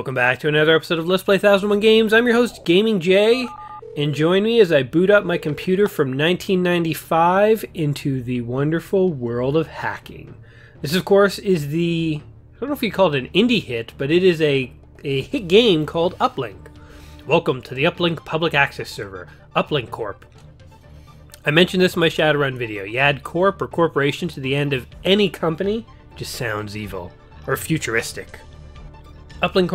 Welcome back to another episode of Let's Play 1001 Games. I'm your host, Gaming Jay, and join me as I boot up my computer from 1995 into the wonderful world of hacking. This, of course, is the, I don't know if you call it an indie hit, but it is a hit game called Uplink. Welcome to the Uplink Public Access Server, Uplink Corp. I mentioned this in my Shadowrun video. You add corp or corporation to the end of any company, just sounds evil or futuristic. Uplink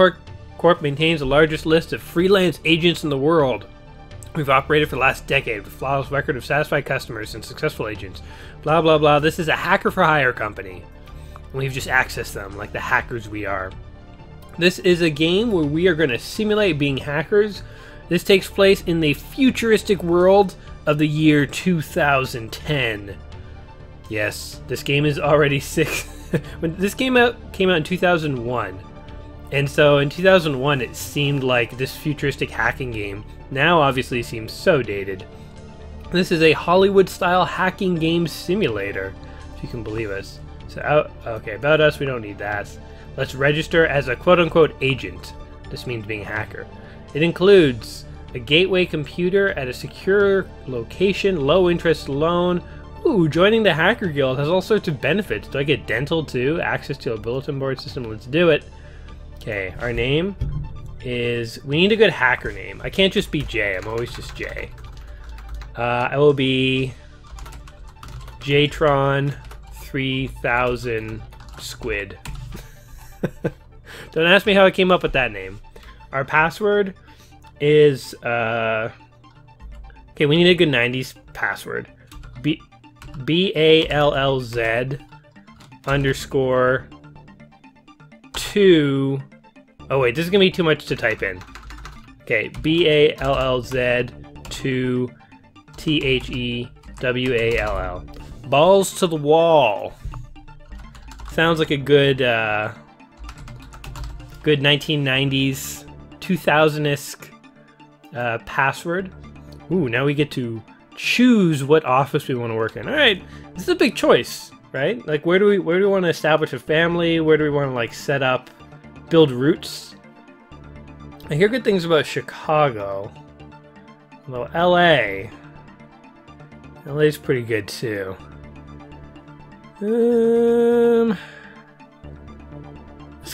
Corp maintains the largest list of freelance agents in the world. We've operated for the last decade with a flawless record of satisfied customers and successful agents. Blah, blah, blah. This is a hacker for hire company. And we've just accessed them like the hackers we are. This is a game where we are going to simulate being hackers. This takes place in the futuristic world of the year 2010. Yes, this game is already six. When this game came out in 2001. And so in 2001 it seemed like this futuristic hacking game. Now obviously it seems so dated. This is a Hollywood-style hacking game simulator, if you can believe us. So, okay, about us, we don't need that. Let's register as a quote-unquote agent. This means being a hacker. It includes a gateway computer at a secure location, low-interest loan. Ooh, joining the Hacker Guild has all sorts of benefits. Do I get dental too? Access to a bulletin board system? Let's do it. Okay, our name is, we need a good hacker name. I can't just be Jay, I'm always just Jay. I will be JTron3000Squid. Don't ask me how I came up with that name. Our password is, okay, we need a good 90s password. BALLZ_2. Oh wait, this is going to be too much to type in. Okay, BALLZ2THEWALL. Balls to the wall. Sounds like a good, good 1990s, 2000-esque password. Ooh, now we get to choose what office we want to work in. All right, this is a big choice, right? Like, where do we want to establish a family? Where do we want to like set up? Build roots. I hear good things about Chicago. Although LA. LA's pretty good too. Let's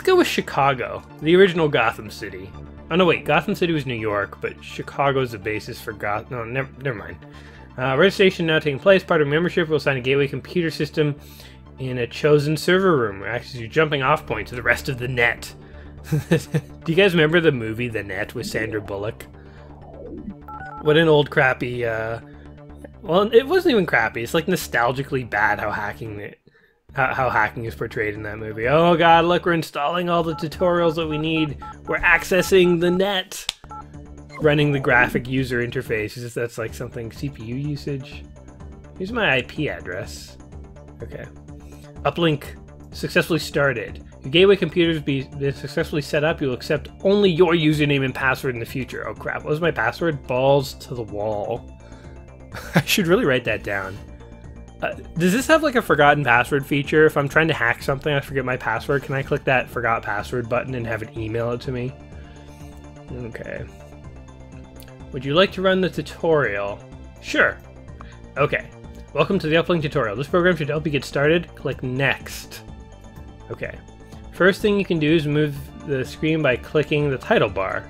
go with Chicago. The original Gotham City. Oh no wait, Gotham City was New York, but Chicago's the basis for Gotham. No, never mind. Registration now taking place. Part of membership will sign a gateway computer system in a chosen server room, where actually your jumping off point to the rest of the net. Do you guys remember the movie The Net with Sandra Bullock? What an old crappy, well, it wasn't even crappy, it's like nostalgically bad how hacking is portrayed in that movie. Oh god, look, we're installing all the tutorials that we need. We're accessing the net. Running the graphic user interface, as if that's like something CPU usage. Here's my IP address. Okay. Uplink successfully started. Your gateway computers be successfully set up. You'll accept only your username and password in the future. Oh crap, what was my password? Balls to the wall. I should really write that down. Does this have like a forgotten password feature? If I'm trying to hack something, I forget my password. Can I click that forgot password button and have it email it to me? Okay. Would you like to run the tutorial? Sure. Okay. Welcome to the Uplink tutorial. This program should help you get started. Click Next. Okay. First thing you can do is move the screen by clicking the title bar.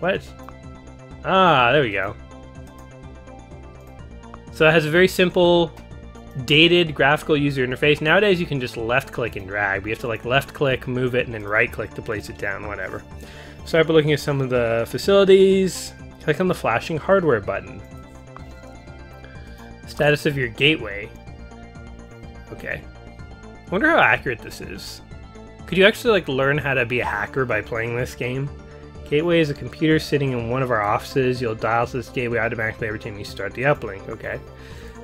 What? Ah, there we go. So it has a very simple, dated graphical user interface. Nowadays you can just left-click and drag. We have to like left-click, move it, and then right-click to place it down, whatever. Start by looking at some of the facilities. Click on the flashing hardware button. Status of your gateway. Okay. I wonder how accurate this is. Could you actually like learn how to be a hacker by playing this game? Gateway is a computer sitting in one of our offices. You'll dial to this gateway automatically every time you start the uplink. Okay.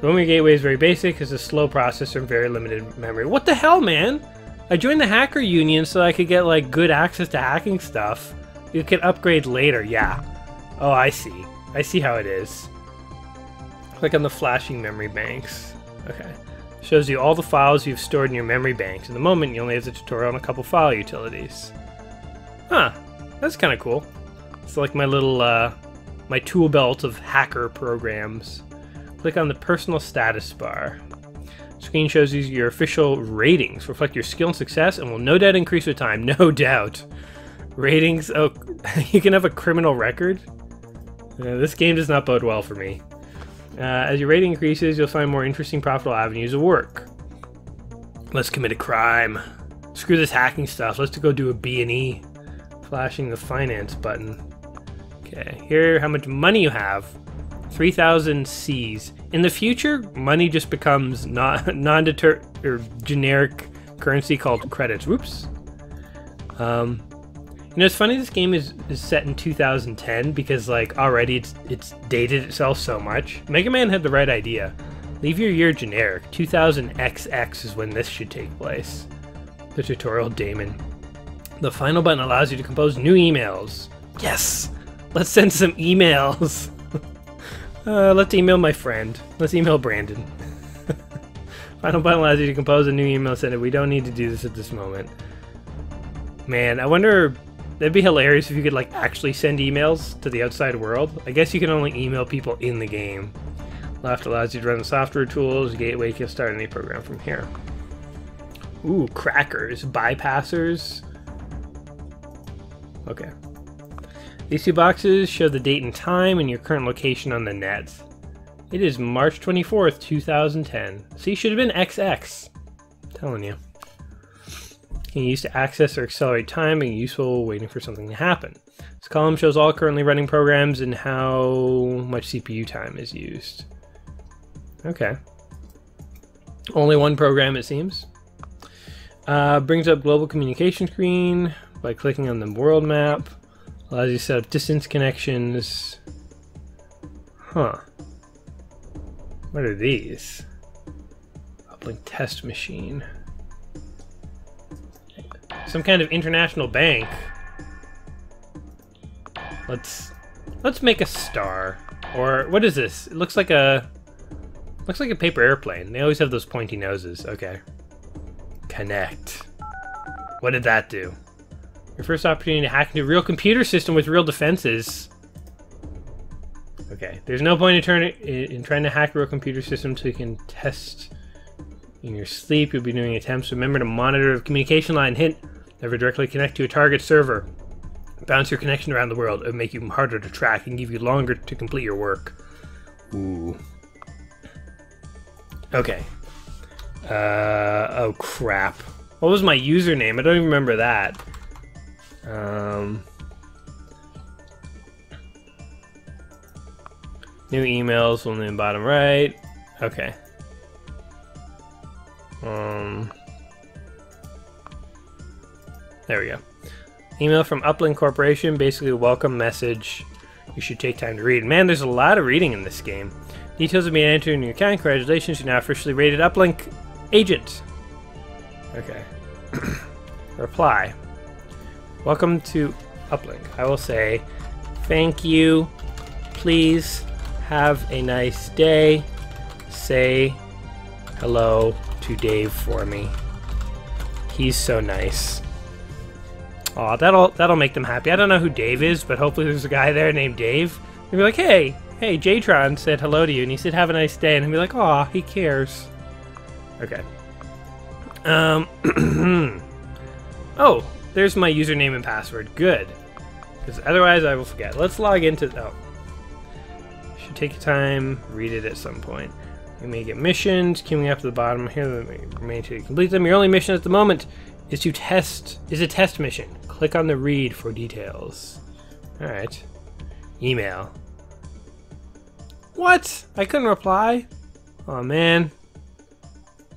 The one your gateway is very basic. It's a slow processor and very limited memory. What the hell, man? I joined the hacker union so I could get like good access to hacking stuff. You can upgrade later. Yeah. Oh, I see. I see how it is. Click on the flashing memory banks. Okay. Shows you all the files you've stored in your memory banks. At the moment, you only have the tutorial and a couple file utilities. Huh, that's kind of cool. It's like my little, my tool belt of hacker programs. Click on the personal status bar. Screen shows you your official ratings. Reflect your skill and success and will no doubt increase with time. No doubt. Ratings, oh, you can have a criminal record? This game does not bode well for me. As your rating increases, you'll find more interesting, profitable avenues of work. Let's commit a crime. Screw this hacking stuff. Let's go do a B&E. Flashing the finance button. Okay, here, how much money you have. 3,000 C's. In the future, money just becomes non-deter or generic currency called credits. Whoops. You know, it's funny this game is set in 2010 because, like, already it's dated itself so much. Mega Man had the right idea. Leave your year generic. 2000XX is when this should take place. The tutorial daemon. The final button allows you to compose new emails. Yes! Let's send some emails! Let's email my friend. Let's email Brandon. Final button allows you to compose a new email, send it. We don't need to do this at this moment. Man, I wonder... That'd be hilarious if you could, like, actually send emails to the outside world. I guess you can only email people in the game. Left allows you to run the software tools. Gateway can start any program from here. Ooh, crackers. Bypassers. Okay. These two boxes show the date and time and your current location on the net. It is March 24th, 2010. See, should have been XX. I'm telling you. Can you use to access or accelerate time, being useful waiting for something to happen. This column shows all currently running programs and how much CPU time is used. Okay. Only one program, it seems. Brings up global communication screen by clicking on the world map. Allows you to set up distance connections. Huh. What are these? Uplink test machine. Some kind of international bank. Let's make a star. Or what is this? It looks like a paper airplane. They always have those pointy noses. Okay. Connect. What did that do? Your first opportunity to hack into a real computer system with real defenses. Okay. There's no point in trying to hack a real computer system so you can test in your sleep. You'll be doing attempts. Remember to monitor the communication line. Hint. Never directly connect to a target server. Bounce your connection around the world. It'll make you harder to track and give you longer to complete your work. Ooh. Okay. Oh crap. What was my username? I don't even remember that. New emails on the bottom right. Okay. There we go. Email from Uplink Corporation, basically a welcome message. You should take time to read. Man, there's a lot of reading in this game. Details have been entered in your account. Congratulations, you're now officially rated Uplink Agent. Okay. Reply. Welcome to Uplink. I will say, thank you. Please have a nice day. Say hello to Dave for me. He's so nice. Aw, that'll make them happy. I don't know who Dave is, but hopefully there's a guy there named Dave. He'll be like, hey, JTron said hello to you, and he said have a nice day, and he'll be like, aw, he cares. Okay. Oh, there's my username and password. Good. Because otherwise I will forget. Let's log into... Oh. Should take your time. Read it at some point. You may get missions. Queuing up to the bottom here. Remain to complete them. Your only mission at the moment is to test... is a test mission. Click on the read for details. Alright. Email. What? I couldn't reply? Oh man.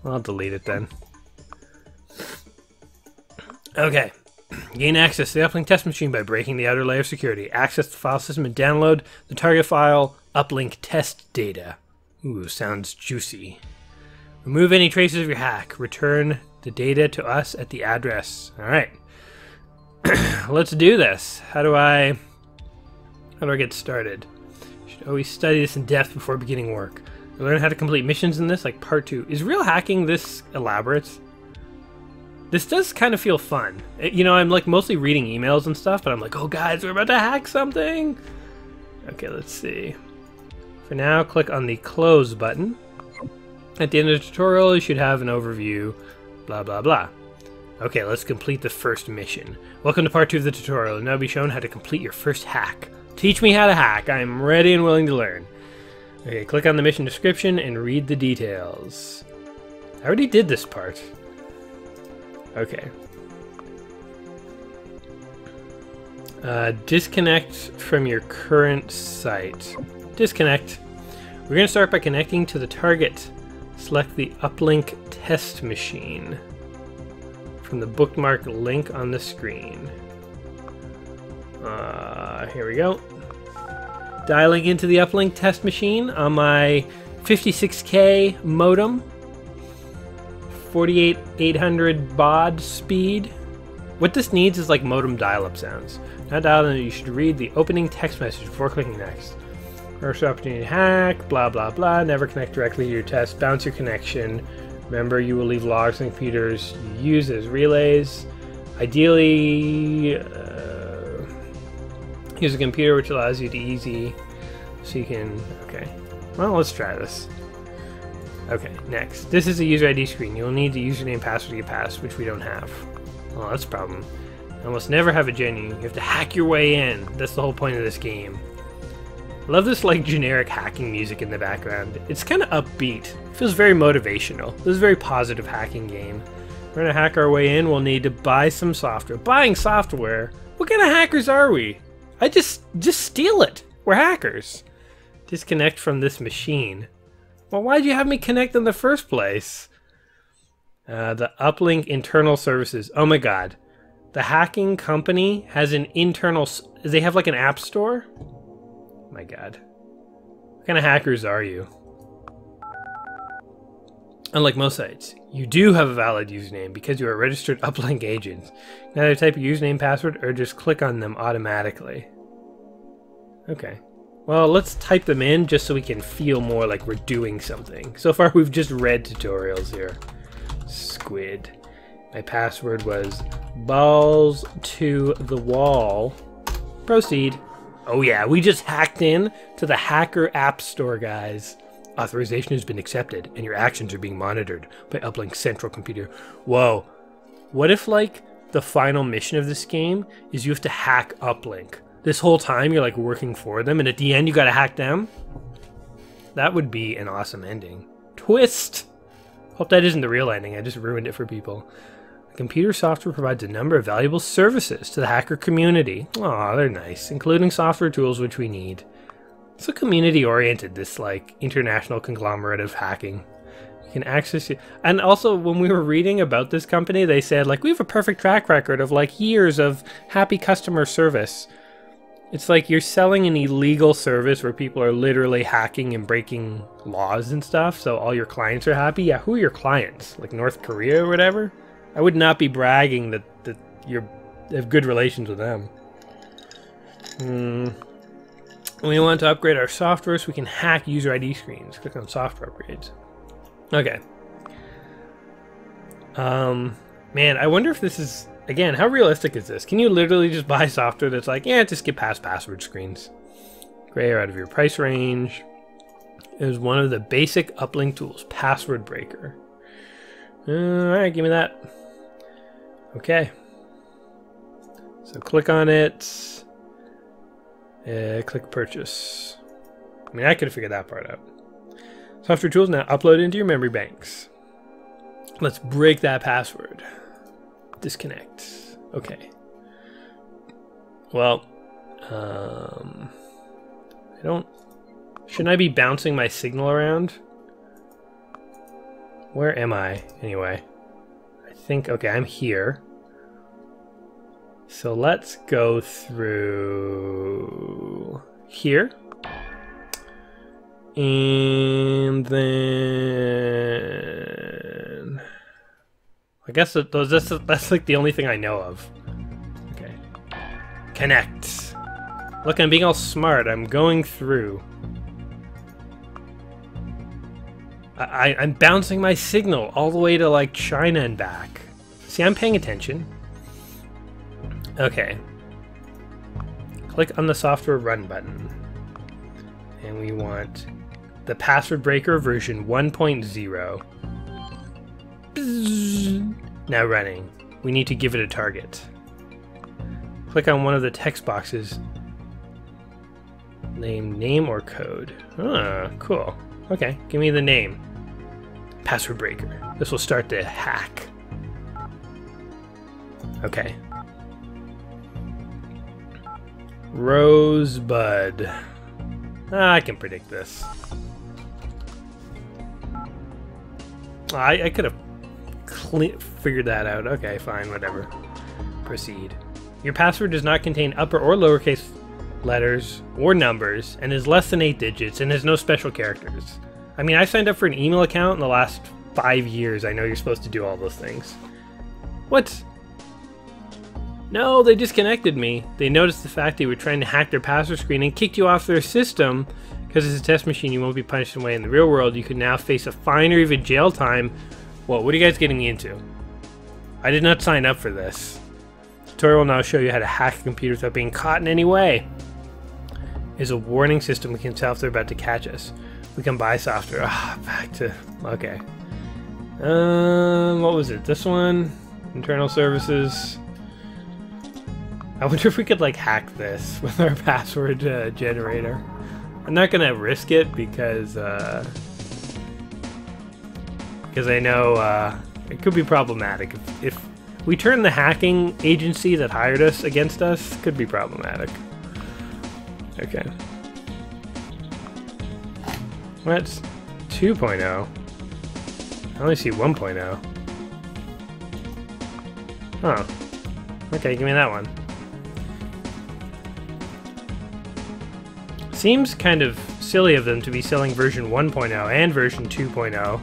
I'll delete it then. Okay. Gain access to the Uplink test machine by breaking the outer layer of security. Access the file system and download the target file Uplink test data. Ooh, sounds juicy. Remove any traces of your hack. Return the data to us at the address. Alright. Let's do this. How do I get started? You should always study this in depth before beginning work. You'll learn how to complete missions in this, like part 2. Is real hacking this elaborate? This does kind of feel fun. You know, I'm like mostly reading emails and stuff, but I'm like, oh guys, we're about to hack something. Okay, let's see. For now, click on the close button. At the end of the tutorial, you should have an overview, blah, blah, blah. Okay, let's complete the first mission. Welcome to part 2 of the tutorial. Now be shown how to complete your first hack. Teach me how to hack. I am ready and willing to learn. Okay, click on the mission description and read the details. I already did this part. Okay. Disconnect from your current site. Disconnect. We're gonna start by connecting to the target. Select the uplink test machine from the bookmark link on the screen. Here we go. Dialing into the uplink test machine on my 56K modem, 48800 baud speed. What this needs is like modem dial-up sounds. Now dialing, you should read the opening text message before clicking next. First opportunity to hack, blah blah blah. Never connect directly to your test. Bounce your connection. Remember, you will leave logs on computers you use as relays. Ideally, use a computer which allows you to easy, so you can, okay. Well, let's try this. Okay, next. This is a user ID screen. You'll need the username and password to get past, which we don't have. Well, that's a problem. You almost never have a genuine. You have to hack your way in. That's the whole point of this game. I love this like generic hacking music in the background. It's kind of upbeat. It feels very motivational. This is a very positive hacking game. We're gonna hack our way in. We'll need to buy some software. Buying software? What kind of hackers are we? I just steal it. We're hackers. Disconnect from this machine. Well, why'd you have me connect in the first place? The uplink internal services. Oh my god. The hacking company has an internal... They have like an app store? My god. What kind of hackers are you? Unlike most sites, you do have a valid username because you are a registered uplink agent. Can either type your username, password, or just click on them automatically. Okay. Well, let's type them in just so we can feel more like we're doing something. So far, we've just read tutorials here. Squid. My password was balls to the wall. Proceed. Oh yeah, we just hacked in to the hacker app store, guys. Authorization has been accepted, and your actions are being monitored by Uplink's central computer. Whoa. What if, like, the final mission of this game is you have to hack Uplink? This whole time you're, like, working for them, and at the end you gotta hack them? That would be an awesome ending. Twist! Hope that isn't the real ending. I just ruined it for people. Computer software provides a number of valuable services to the hacker community. Aw, they're nice. Including software tools which we need. So community-oriented, this, like, international conglomerate of hacking. You can access it. And also, when we were reading about this company, they said, like, we have a perfect track record of, like, years of happy customer service. It's like you're selling an illegal service where people are literally hacking and breaking laws and stuff, so all your clients are happy. Yeah, who are your clients? Like North Korea or whatever? I would not be bragging that you have good relations with them. We want to upgrade our software so we can hack user ID screens. Click on software upgrades. Okay. Man, I wonder if this is... Again, how realistic is this? Can you literally just buy software that's like, yeah, just get past password screens? Gray or out of your price range. It was one of the basic uplink tools. Password breaker. Alright, give me that. Okay. So click on it. Click purchase. I mean, I could have figured that part out. Software tools now upload into your memory banks. Let's break that password. Disconnect. Okay. Well, I don't... Shouldn't I be bouncing my signal around? Where am I, anyway? I think, okay, I'm here. So let's go through here. And then... I guess that's like the only thing I know of. Okay. Connect. Look, I'm being all smart. I'm going through. I'm bouncing my signal all the way to, like, China and back. See, I'm paying attention. Okay. Click on the software run button. And we want the password breaker version 1.0. Now running. We need to give it a target. Click on one of the text boxes. Name or code. Ah, cool. Okay, give me the name. Password breaker. This will start the hack. Okay. Rosebud. Ah, I can predict this. I could have figured that out. Okay, fine, whatever. Proceed. Your password does not contain upper or lowercase letters or numbers, and is less than 8 digits, and has no special characters. I mean, I signed up for an email account in the last 5 years. I know you're supposed to do all those things. What? No, they disconnected me. They noticed the fact that you were trying to hack their password screen and kicked you off their system. Because it's a test machine, you won't be punished away in the real world. You could now face a fine or even jail time. Whoa, what are you guys getting me into? I did not sign up for this. The tutorial will now show you how to hack a computer without being caught in any way. There's a warning system we can tell if they're about to catch us. We can buy software. Ah, back to... Okay. What was it? This one? Internal services... I wonder if we could, like, hack this with our password generator. I'm not going to risk it because I know it could be problematic. If we turn the hacking agency that hired us against us, it could be problematic. Okay. That's 2.0. I only see 1.0. Huh. Okay, give me that one. Seems kind of silly of them to be selling version 1.0 and version 2.0.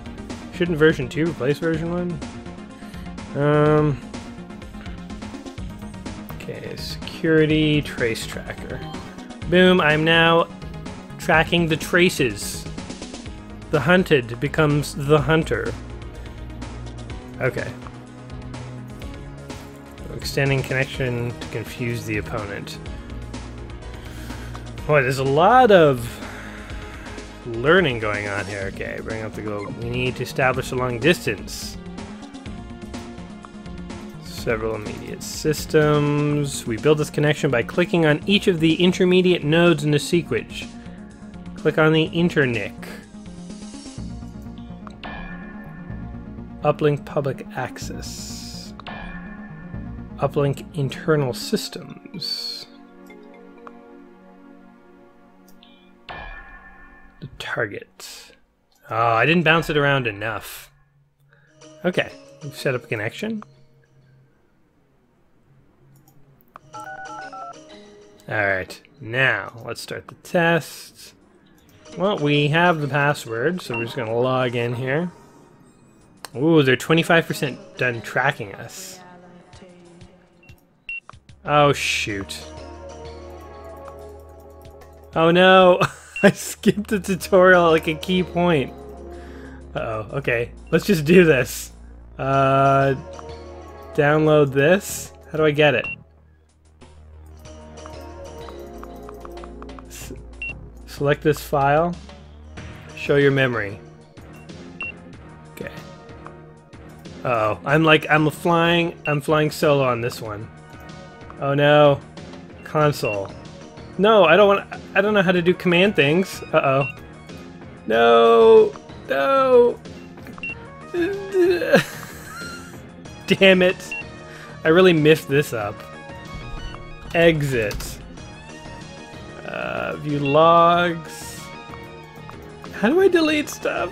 Shouldn't version 2 replace version 1? Okay, security trace tracker. Boom, I'm now tracking the traces. The hunted becomes the hunter. Okay. Extending connection to confuse the opponent. Boy, there's a lot of learning going on here. Okay, bring up the goal. We need to establish a long distance. Several immediate systems. We build this connection by clicking on each of the intermediate nodes in the sequence. Click on the internic. Uplink public access. Uplink internal systems. Target. Oh, I didn't bounce it around enough. Okay, we've set up a connection. Alright, now let's start the test. Well, we have the password, so we're just going to log in here. Ooh, they're 25% done tracking us. Oh, shoot. Oh, no! I skipped the tutorial at like a key point. Uh-oh, okay. Let's just do this. Download this? How do I get it? Select this file. Show your memory. Okay. Uh-oh, I'm flying solo on this one. Oh no. Console. No, I don't know how to do command things. Uh-oh. No! No! Damn it. I really missed this up. Exit. View logs. How do I delete stuff?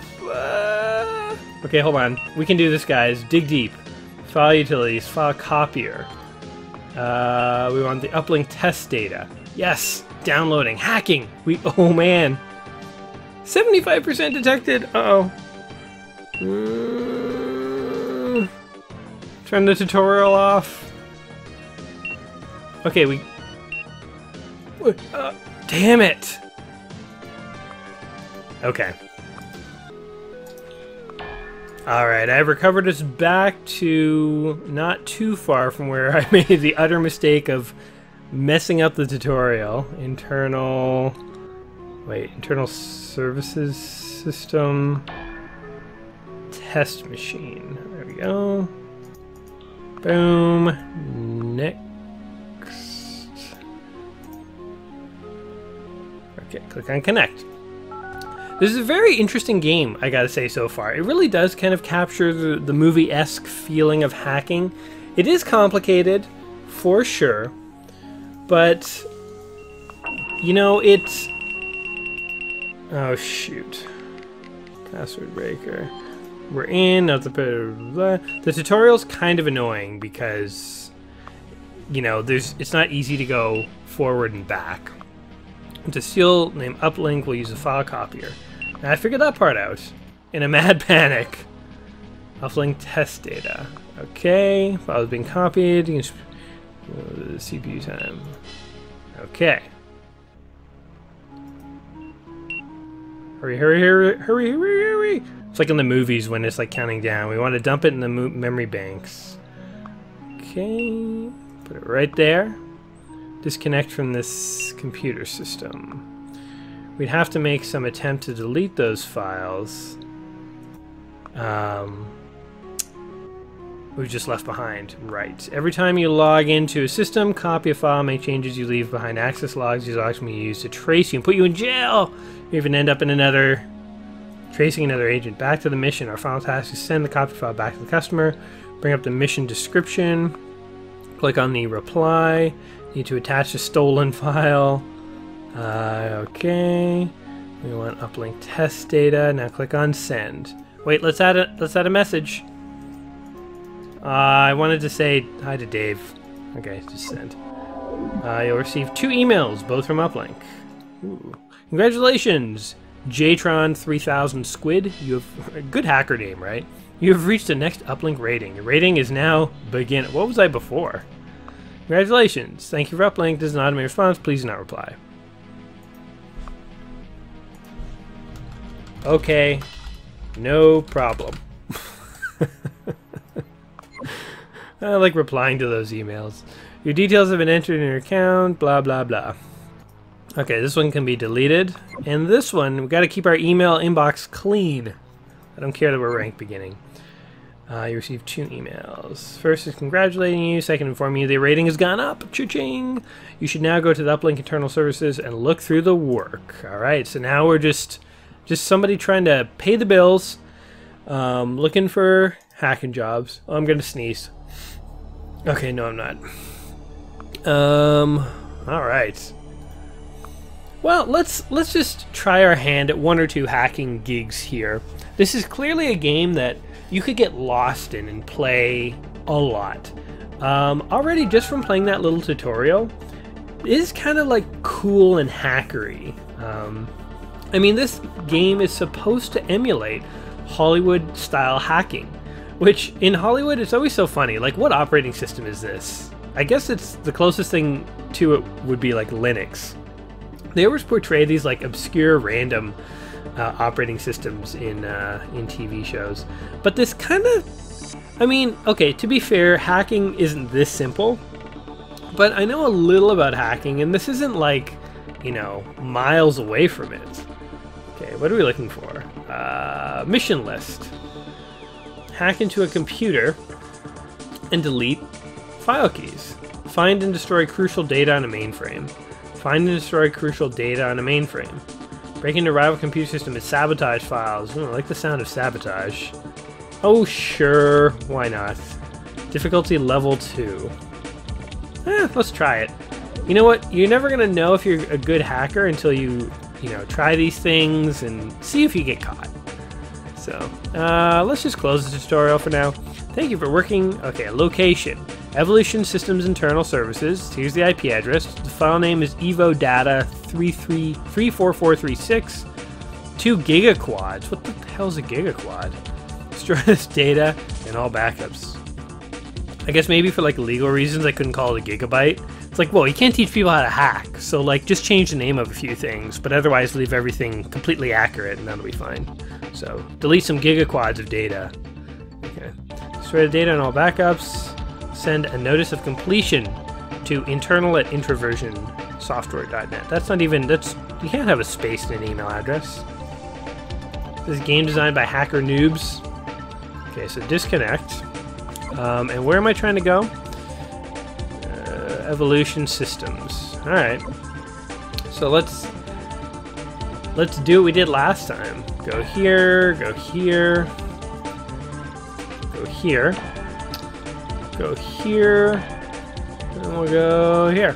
Okay, hold on. We can do this, guys. Dig deep. File utilities. File copier. We want the uplink test data. Yes! Downloading! Hacking! Oh man! 75% detected! Uh-oh. Turn the tutorial off. Okay, we... damn it! Okay. Alright, I've recovered us back to not too far from where I made the utter mistake of messing up the tutorial. Internal... wait, internal services system... test machine. There we go. Boom. Next. Okay, click on connect. This is a very interesting game, I gotta say, so far. It really does kind of capture the movie-esque feeling of hacking. It is complicated, for sure, but, you know, it's... oh, shoot. Password breaker. We're in, not the... blah, blah. The tutorial's kind of annoying because, you know, it's not easy to go forward and back. To steal name Uplink, we'll use a file copier. I figured that part out in a mad panic. Uplink test data. Okay, files being copied. You can CPU time. Okay. Hurry, hurry, hurry, hurry, hurry, hurry! It's like in the movies when it's like counting down. We want to dump it in the memory banks. Okay, put it right there. Disconnect from this computer system. We'd have to make some attempt to delete those files we've just left behind. Right. Every time you log into a system, copy a file, make changes you leave behind, access logs, these logs can be used to trace you and put you in jail! You even end up in another... tracing another agent. Back to the mission. Our final task is send the copy file back to the customer, bring up the mission description, click on the reply, need to attach a stolen file. Okay. We want uplink test data. Now click on send. Wait, let's add a message. I wanted to say hi to Dave. Okay, just send. You'll receive 2 emails, both from Uplink. Ooh. Congratulations, JTron3000Squid. You have a good hacker name, right? You have reached the next Uplink rating. Your rating is now begin. What was I before? Congratulations! Thank you for uplink. This is an automated response. Please do not reply. Okay, no problem. I like replying to those emails. Your details have been entered in your account. Blah blah blah. Okay, this one can be deleted, and this one we've got to keep our email inbox clean. I don't care that we're ranked beginning. You received 2 emails. First is congratulating you, second informing you the rating has gone up. Cha-ching! You should now go to the Uplink Internal Services and look through the work. Alright, so now we're just somebody trying to pay the bills, looking for hacking jobs. Oh, I'm gonna sneeze. Okay, no I'm not. Alright. Well, let's just try our hand at 1 or 2 hacking gigs here. This is clearly a game that you could get lost in and play a lot. Already just from playing that little tutorial, it is kind of like cool and hackery. I mean, this game is supposed to emulate Hollywood style hacking, which in Hollywood it's always so funny. Like, what operating system is this? I guess it's the closest thing to it would be like Linux. They always portray these like obscure random operating systems in TV shows, but this kind of, I mean, okay, to be fair, hacking isn't this simple, but I know a little about hacking, and this isn't like, you know, miles away from it. Okay, what are we looking for? Mission list. Hack into a computer and delete file keys. Find and destroy crucial data on a mainframe. Find and destroy crucial data on a mainframe. Break into rival computer system and sabotage files. Ooh, I like the sound of sabotage. Oh, sure. Why not? Difficulty level 2. Let's try it. You know what? You're never going to know if you're a good hacker until you know, try these things and see if you get caught. So, let's just close the tutorial for now. Thank you for working. Okay, location. Evolution Systems Internal Services. Here's the IP address. The file name is evodata3434436. 2 gigaquads. What the hell's a gigaquad? Destroy this data and all backups. I guess maybe for like legal reasons I couldn't call it a gigabyte. It's like, well, you can't teach people how to hack, so like just change the name of a few things, but otherwise leave everything completely accurate and that'll be fine. So delete some gigaquads of data. Sort of data on all backups. Send a notice of completion to internal@introversionsoftware.net. That's not even, you can't have a space in an email address. This is game designed by hacker noobs. Okay, so disconnect. And where am I trying to go? Evolution Systems. All right. So let's do what we did last time. Go here, go here, go here, go here, and we'll go here.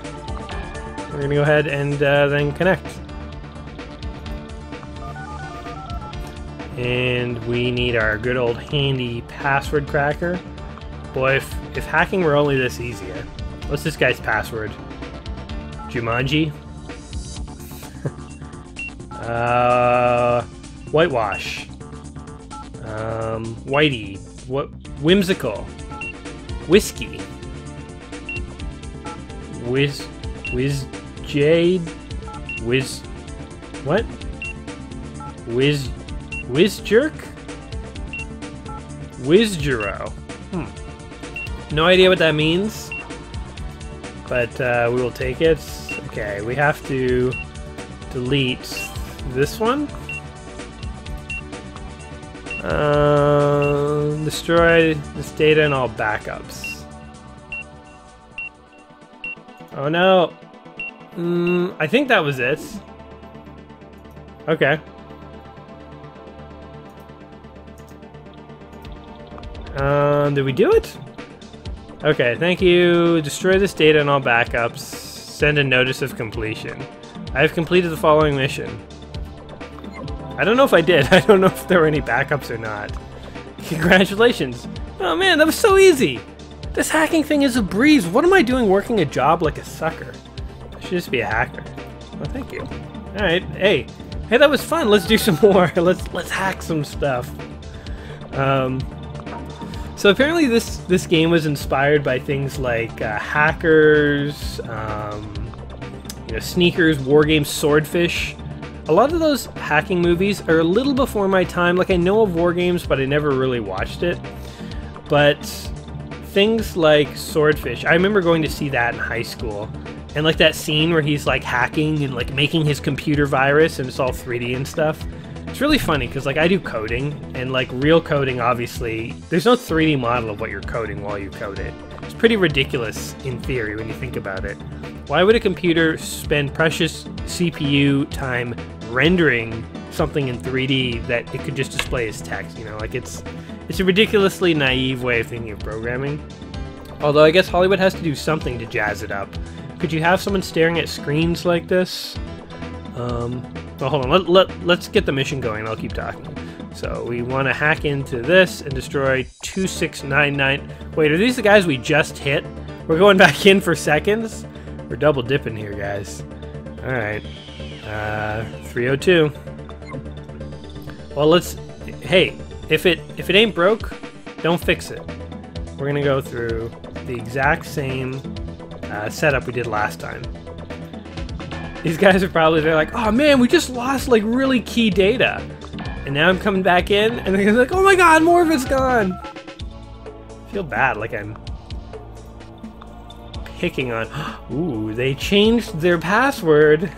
We're gonna go ahead and then connect. And we need our good old handy password cracker. Boy, if hacking were only this easy. What's this guy's password? Jumanji? Whitewash. Whitey. What? Whimsical. Whiskey. Whiz Jade. Whiz. What? Whiz jerk? Whizjuro. No idea what that means, but we will take it. Okay, we have to delete this one. Destroy this data and all backups. Oh no! I think that was it. Okay. Did we do it? Okay, thank you. Destroy this data and all backups. Send a notice of completion. I have completed the following mission. I don't know if I did. I don't know if there were any backups or not. Congratulations. Oh man, that was so easy. This hacking thing is a breeze. What am I doing working a job like a sucker? I should just be a hacker. Well, thank you. All right. Hey, that was fun. Let's do some more. Let's hack some stuff. So apparently this game was inspired by things like hackers, sneakers, war games, swordfish. A lot of those hacking movies are a little before my time. Like, I know of war games, but I never really watched it. But things like swordfish, I remember going to see that in high school, and like that scene where he's like hacking and like making his computer virus, and it's all 3D and stuff. It's really funny because like I do coding, and like real coding, obviously there's no 3D model of what you're coding while you code it. It's pretty ridiculous in theory when you think about it. Why would a computer spend precious CPU time rendering something in 3D that it could just display as text? You know, like it's a ridiculously naive way of thinking of programming. Although I guess Hollywood has to do something to jazz it up. Could you have someone staring at screens like this? Well, hold on, let's get the mission going and I'll keep talking. So we want to hack into this and destroy 2699. Wait, are these the guys we just hit? We're going back in for seconds? We're double dipping here, guys. Alright. 302. Well, hey, if it ain't broke, don't fix it. We're gonna go through the exact same setup we did last time. These guys are probably, they're like, oh man, we just lost like really key data. And now I'm coming back in, and they're like, oh my god, more of it's gone. I feel bad, like I'm picking on, ooh, they changed their password.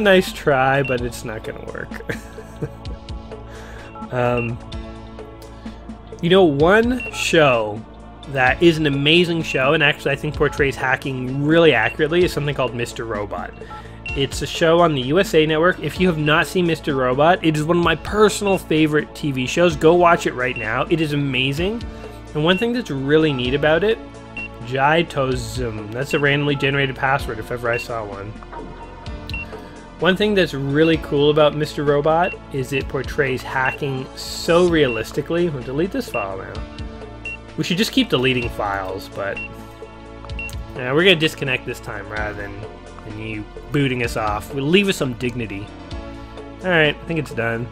Nice try, but it's not gonna work. You know, one show that is an amazing show, and actually I think portrays hacking really accurately, is something called Mr. Robot. It's a show on the USA Network. If you have not seen Mr. Robot, it is one of my personal favorite TV shows. Go watch it right now. It is amazing. And one thing that's really neat about it, Jitosm. That's a randomly generated password if ever I saw one. One thing that's really cool about Mr. Robot is it portrays hacking so realistically. I'm gonna delete this file now. We should just keep deleting files, but we're gonna disconnect this time rather than you booting us off. We'll leave us some dignity. All right, I think it's done.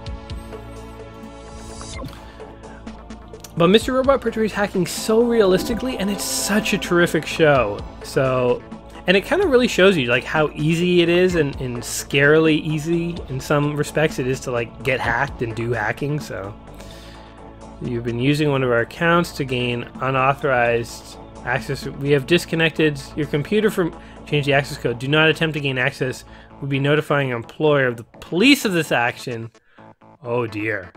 But Mr. Robot portrays hacking so realistically, and it's such a terrific show. So, and it kind of really shows you like how easy it is, and scarily easy in some respects it is to like get hacked and do hacking. So. You've been using one of our accounts to gain unauthorized access. We have disconnected your computer from... Change the access code. Do not attempt to gain access. We'll be notifying your employer of the police of this action. Oh dear.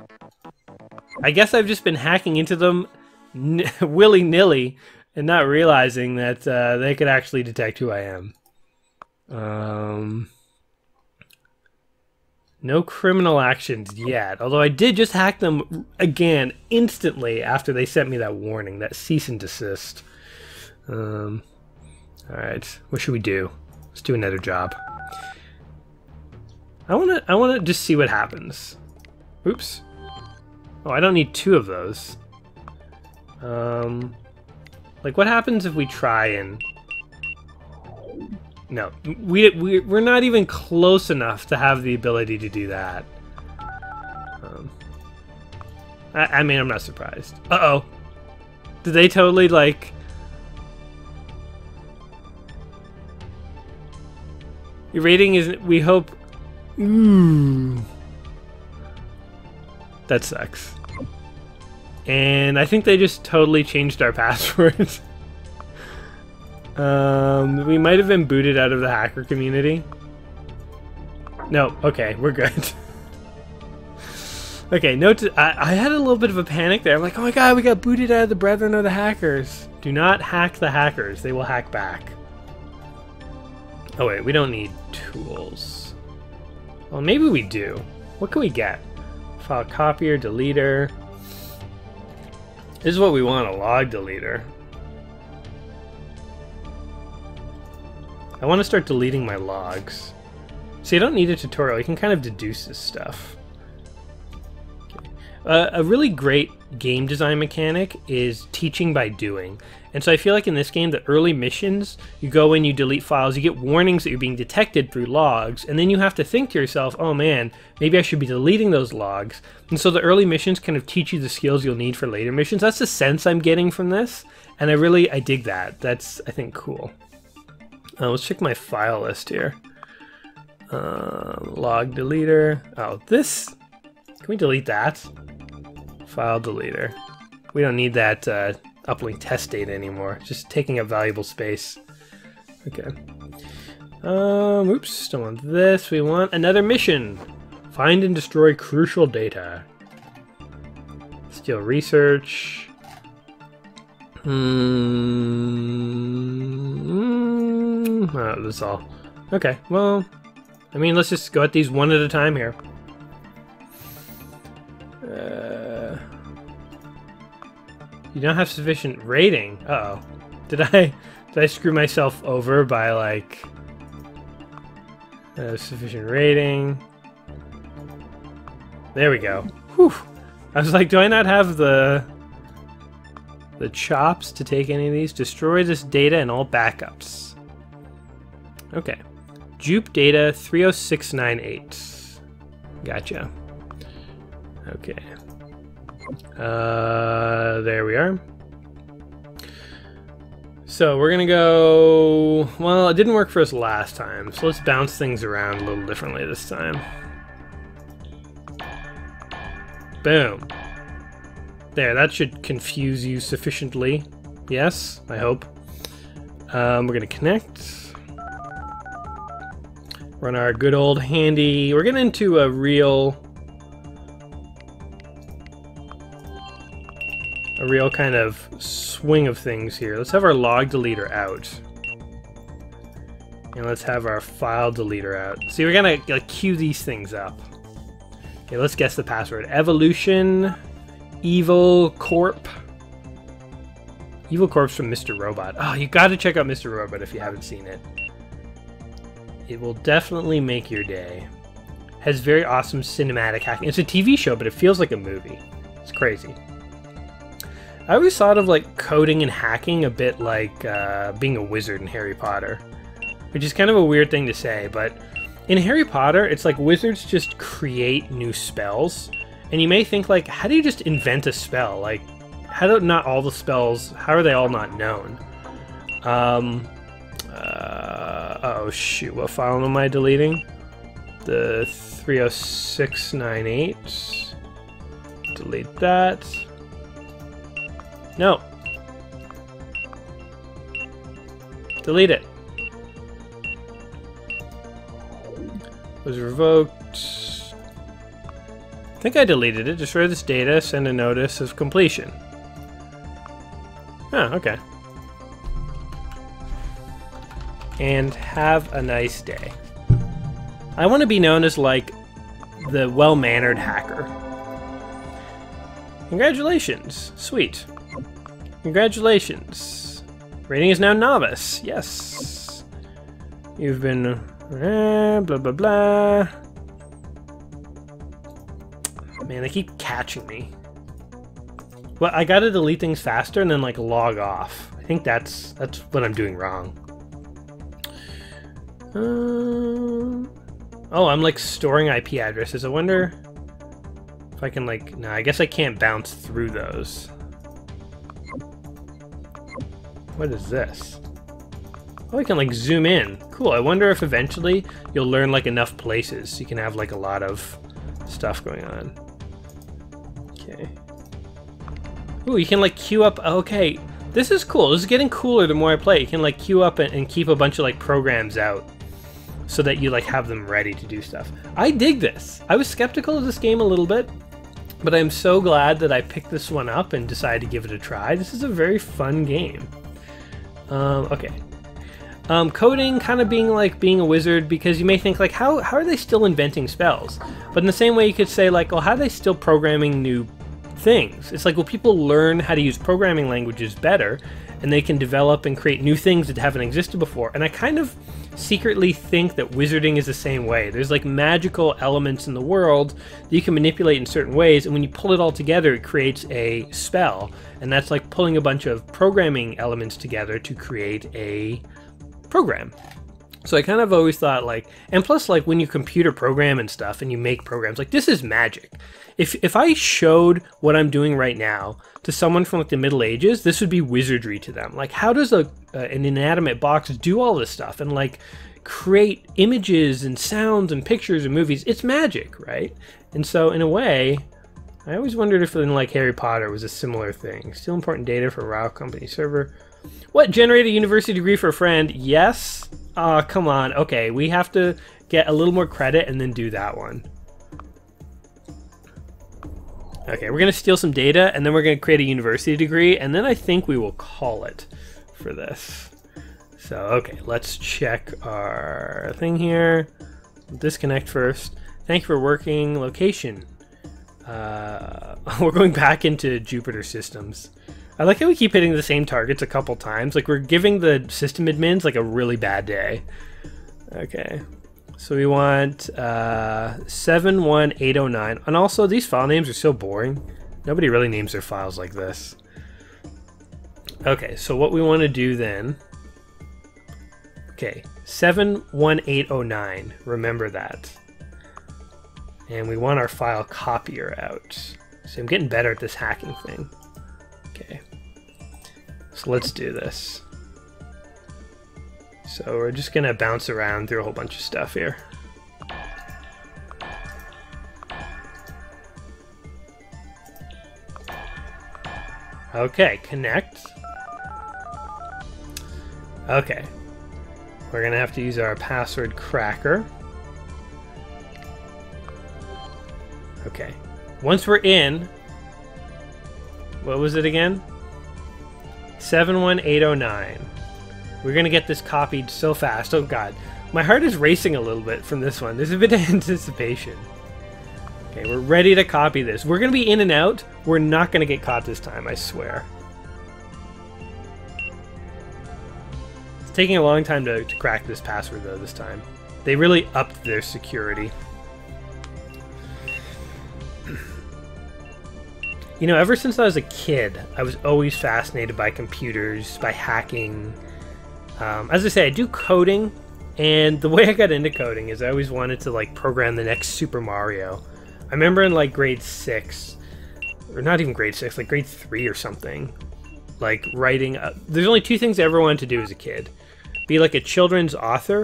I guess I've just been hacking into them willy-nilly and not realizing that they could actually detect who I am. No criminal actions yet. Although I did just hack them again instantly after they sent me that warning, that cease and desist. Alright, what should we do? Let's do another job. I wanna just see what happens. Oops. Oh, I don't need two of those. Like, what happens if we try and... No, we're not even close enough to have the ability to do that. I mean, I'm not surprised. Uh-oh. Did they totally, like... Your rating is... We hope... Ooh. That sucks. And I think they just totally changed our passwords. We might have been booted out of the hacker community. No, okay, we're good. Okay, no, I had a little bit of a panic there. I'm like, oh my god, we got booted out of the Brethren of the Hackers. Do not hack the hackers. They will hack back. Oh wait, we don't need tools. Well, maybe we do. What can we get? File copier, deleter. This is what we want, a log deleter. I want to start deleting my logs. See, I don't need a tutorial, you can kind of deduce this stuff. Okay. A really great game design mechanic is teaching by doing. And so I feel like in this game, the early missions, you go in, you delete files, you get warnings that you're being detected through logs, and then you have to think to yourself, oh man, maybe I should be deleting those logs. And so the early missions kind of teach you the skills you'll need for later missions. That's the sense I'm getting from this, and I dig that. That's, I think, cool. Let's check my file list here. Log deleter. Oh, this. Can we delete that? File deleter. We don't need that uplink test data anymore. It's just taking up valuable space. Okay. Oops. Don't want this. We want another mission. Find and destroy crucial data. Steal research. Oh, that's all. Okay, well, I mean, let's just go at these one at a time here. You don't have sufficient rating. Uh-oh. Did I screw myself over by, like, sufficient rating? There we go. Whew. I was like, do I not have the chops to take any of these? Destroy this data and all backups. Okay, Jupe data 30698. Gotcha. Okay. There we are. So we're gonna go. Well, it didn't work for us last time, so let's bounce things around a little differently this time. Boom. There. That should confuse you sufficiently. Yes, I hope. We're gonna connect. Run our good old handy. We're getting into a real, kind of swing of things here. Let's have our log deleter out, and let's have our file deleter out. See, we're gonna queue these things up. Okay, let's guess the password. Evolution, Evil Corp. Evil Corp's from Mr. Robot. Oh, you got to check out Mr. Robot if you haven't seen it. It will definitely make your day. Has very awesome cinematic hacking. It's a TV show, but it feels like a movie. It's crazy. I always thought of, like, coding and hacking a bit like being a wizard in Harry Potter, which is kind of a weird thing to say, but in Harry Potter, it's like wizards just create new spells, and you may think, like, how do you just invent a spell? Like, how are they all not known? Oh shoot, what file am I deleting? The 30698. Delete that. No. Delete it. Was revoked. I think I deleted it. Destroy this data. Send a notice of completion. Oh, okay. And have a nice day. I want to be known as, like, the well-mannered hacker. Congratulations. Sweet. Congratulations. Rating is now novice. Yes. You've been... blah, blah, blah. Man, they keep catching me. Well, I gotta delete things faster and then, like, log off. I think that's what I'm doing wrong. Oh, I'm, like, storing IP addresses. I wonder if I can, like... No, I guess I can't bounce through those. What is this? Oh, I can, like, zoom in. Cool, I wonder if eventually you'll learn, like, enough places. You can have, like, a lot of stuff going on. Okay. Ooh, you can, like, queue up... Okay, this is cool. This is getting cooler the more I play. You can, like, queue up and keep a bunch of, like, programs out, so that you, like, have them ready to do stuff. I dig this. I was skeptical of this game a little bit, but I'm so glad that I picked this one up and decided to give it a try. This is a very fun game. Okay. Coding, kind of being like being a wizard, because you may think, like, how are they still inventing spells? But in the same way you could say, like, well, how are they still programming new things? It's like, well, people learn how to use programming languages better, and they can develop and create new things that haven't existed before. And I kind of secretly think that wizarding is the same way. There's, like, magical elements in the world that you can manipulate in certain ways, and when you pull it all together, it creates a spell. And that's like pulling a bunch of programming elements together to create a program. So I kind of always thought, like, and plus, like, when you computer program and stuff and you make programs, like, this is magic. If I showed what I'm doing right now to someone from, like, the Middle Ages, this would be wizardry to them. Like, how does an inanimate box do all this stuff and, like, create images and sounds and pictures and movies? It's magic, right? And so, in a way, I always wondered if, in, like, Harry Potter was a similar thing. Still important data for WoW company server. What? Generate a university degree for a friend? Yes. Aw, come on. Okay, we have to get a little more credit and then do that one. Okay, we're going to steal some data, and then we're going to create a university degree, and then I think we will call it for this. So, okay, let's check our thing here. Disconnect first. Thank you for working. Location. We're going back into Jupiter Systems. I like how we keep hitting the same targets a couple times. Like, we're giving the system admins, like, a really bad day. Okay. So we want 71809. And also, these file names are so boring. Nobody really names their files like this. Okay, so what we want to do then... Okay, 71809. Remember that. And we want our file copier out. So I'm getting better at this hacking thing. Okay, so let's do this. So we're just gonna bounce around through a whole bunch of stuff here. Okay, connect. Okay, we're gonna have to use our password cracker. Okay, once we're in, what was it again? 71809. We're gonna get this copied so fast. Oh god. My heart is racing a little bit from this one. There's a bit of anticipation. Okay, we're ready to copy this. We're gonna be in and out. We're not gonna get caught this time, I swear. It's taking a long time to crack this password though this time. They really upped their security. You know, ever since I was a kid, I was always fascinated by computers, by hacking. As I say, I do coding, and the way I got into coding is I always wanted to, like, program the next Super Mario. I remember in, like, grade 6, or not even grade 6, like grade 3 or something, like writing. There's only two things I ever wanted to do as a kid: be like a children's author,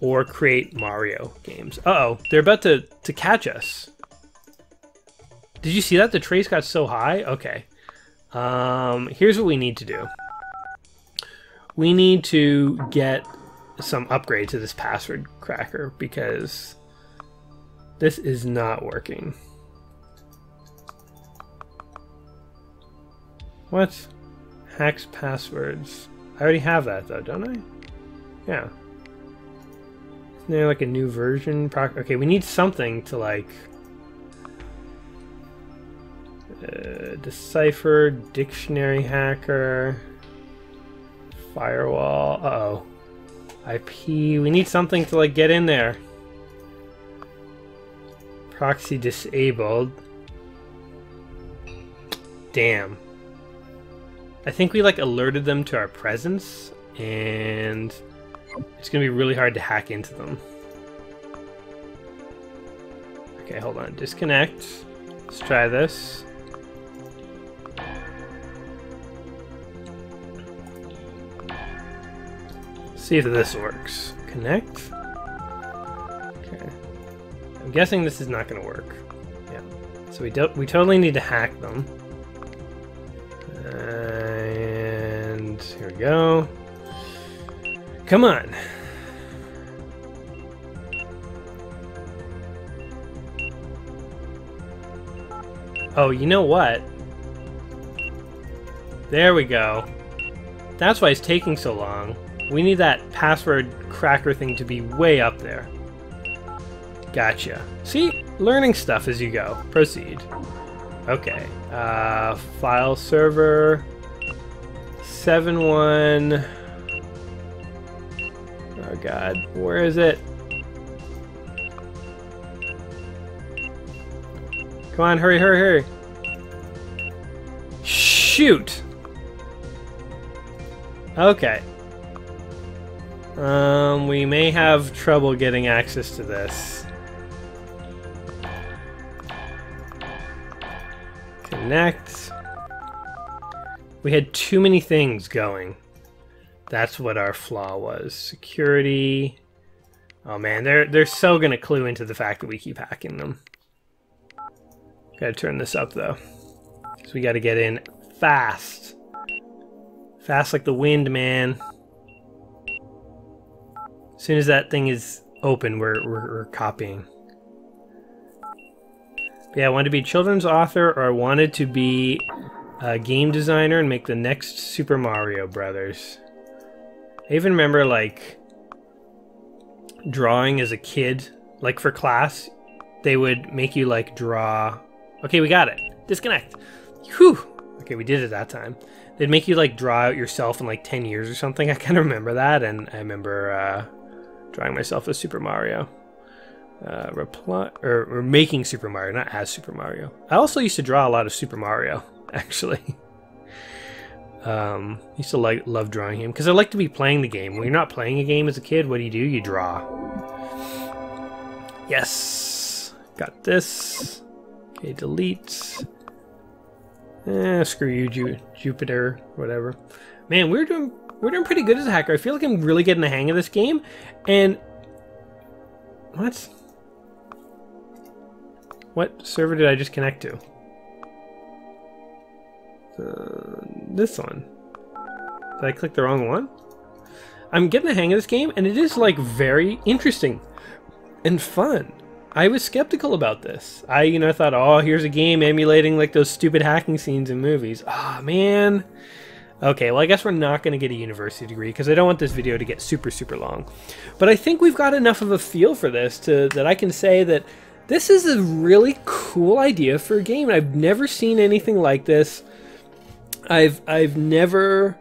or create Mario games. Uh-oh, they're about to catch us. Did you see that? The trace got so high? Okay. Here's what we need to do. We need to get some upgrade to this password cracker because this is not working. What? Hacks passwords. I already have that though, don't I? Yeah. Isn't there like a new version? Okay, we need something to like... decipher, dictionary hacker, firewall, IP, we need something to like get in there. Proxy disabled. Damn. I think we like alerted them to our presence and it's gonna be really hard to hack into them. Okay, hold on, disconnect. Let's try this. See if this works. Connect. Okay. I'm guessing this is not going to work. Yeah. So we totally need to hack them. And here we go. Come on. Oh, you know what? There we go. That's why it's taking so long. We need that password cracker thing to be way up there. Gotcha. See? Learning stuff as you go. Proceed. Okay. File server... 71... Oh god. Where is it? Come on, hurry, hurry, hurry! Shoot! Okay. We may have trouble getting access to this. Connect. We had too many things going. That's what our flaw was. Security. Oh man, they're so gonna clue into the fact that we keep hacking them. Gotta turn this up though. So we gotta get in fast. Fast like the wind, man. As soon as that thing is open, we're copying. But yeah, I wanted to be a children's author, or I wanted to be a game designer and make the next Super Mario Brothers. I even remember, like, drawing as a kid. Like, for class, they would make you, like, draw... Okay, we got it. Disconnect. Whew! Okay, we did it that time. They'd make you, like, draw out yourself in, like, 10 years or something. I kind of remember that, and I remember, drawing myself as Super Mario, or making Super Mario, not as Super Mario. I also used to draw a lot of Super Mario, actually. Used to love drawing him because I like to be playing the game. When you're not playing a game as a kid, what do? You draw. Yes, got this. Okay, delete. Screw you, Jupiter, whatever. Man, we're doing pretty good as a hacker. I feel like I'm really getting the hang of this game, and... What? What server did I just connect to? This one. Did I click the wrong one? I'm getting the hang of this game, and it is, like, very interesting and fun. I was skeptical about this. I thought, oh, here's a game emulating, like, those stupid hacking scenes in movies. Ah, man... Okay, well I guess we're not going to get a university degree because I don't want this video to get super, super long. But I think we've got enough of a feel for this that I can say that this is a really cool idea for a game. I've never seen anything like this. I've never,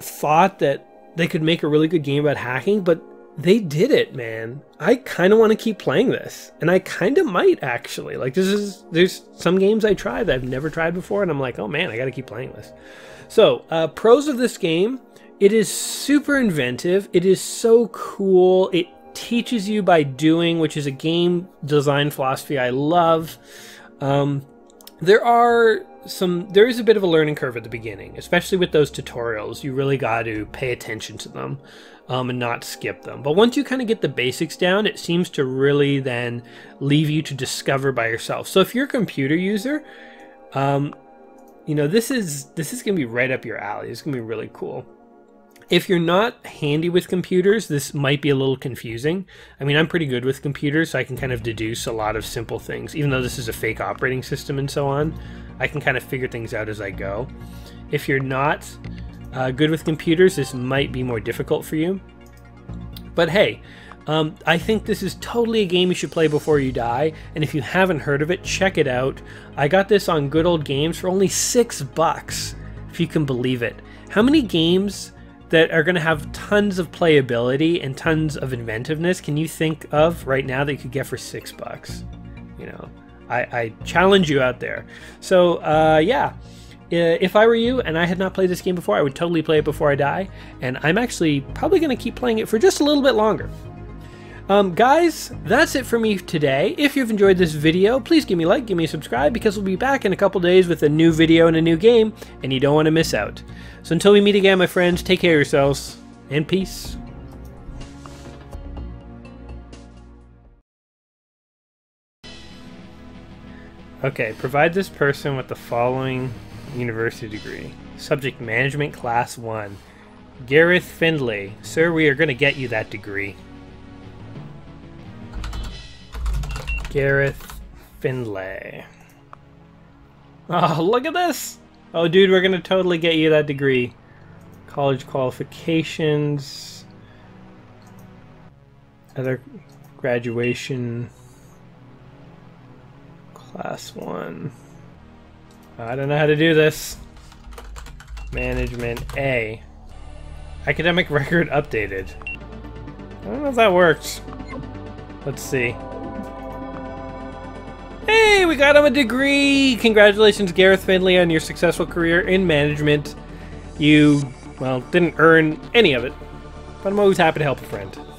thought that they could make a really good game about hacking, but they did it, man. I kind of want to keep playing this, and I kind of might actually. Like, there's some games I try that I've never tried before, and I'm like, oh man, I got to keep playing this. So, pros of this game: it is super inventive. It is so cool. It teaches you by doing, which is a game design philosophy I love. There is a bit of a learning curve at the beginning, especially with those tutorials. You really got to pay attention to them. And not skip them. But once you kind of get the basics down, it seems to really then leave you to discover by yourself. So if you're a computer user, you know, this is going to be right up your alley. It's going to be really cool. If you're not handy with computers, this might be a little confusing. I mean, I'm pretty good with computers, so I can kind of deduce a lot of simple things. Even though this is a fake operating system and so on, I can kind of figure things out as I go. If you're not good with computers, this might be more difficult for you. But hey, I think this is totally a game you should play before you die, and if you haven't heard of it, check it out. I got this on Good Old Games for only $6, if you can believe it. How many games that are going to have tons of playability and tons of inventiveness can you think of right now that you could get for $6? You know, I challenge you out there. So yeah, if I were you and I had not played this game before, I would totally play it before I die, and I'm actually probably going to keep playing it for just a little bit longer. Guys, that's it for me today. If you've enjoyed this video, please give me a like, give me a subscribe, because we'll be back in a couple days with a new video and a new game, and you don't want to miss out. So until we meet again, my friends, take care of yourselves, and peace. Okay, provide this person with the following university degree. Subject Management Class 1. Gareth Findlay. Sir, we are going to get you that degree. Gareth Findlay. Oh, look at this! Oh, dude, we're gonna totally get you that degree. College qualifications, other graduation, Class 1. I don't know how to do this. Management A. Academic record updated. I don't know if that worked. Let's see. Hey, we got him a degree! Congratulations, Gareth Findlay, on your successful career in management. You, well, didn't earn any of it, but I'm always happy to help a friend.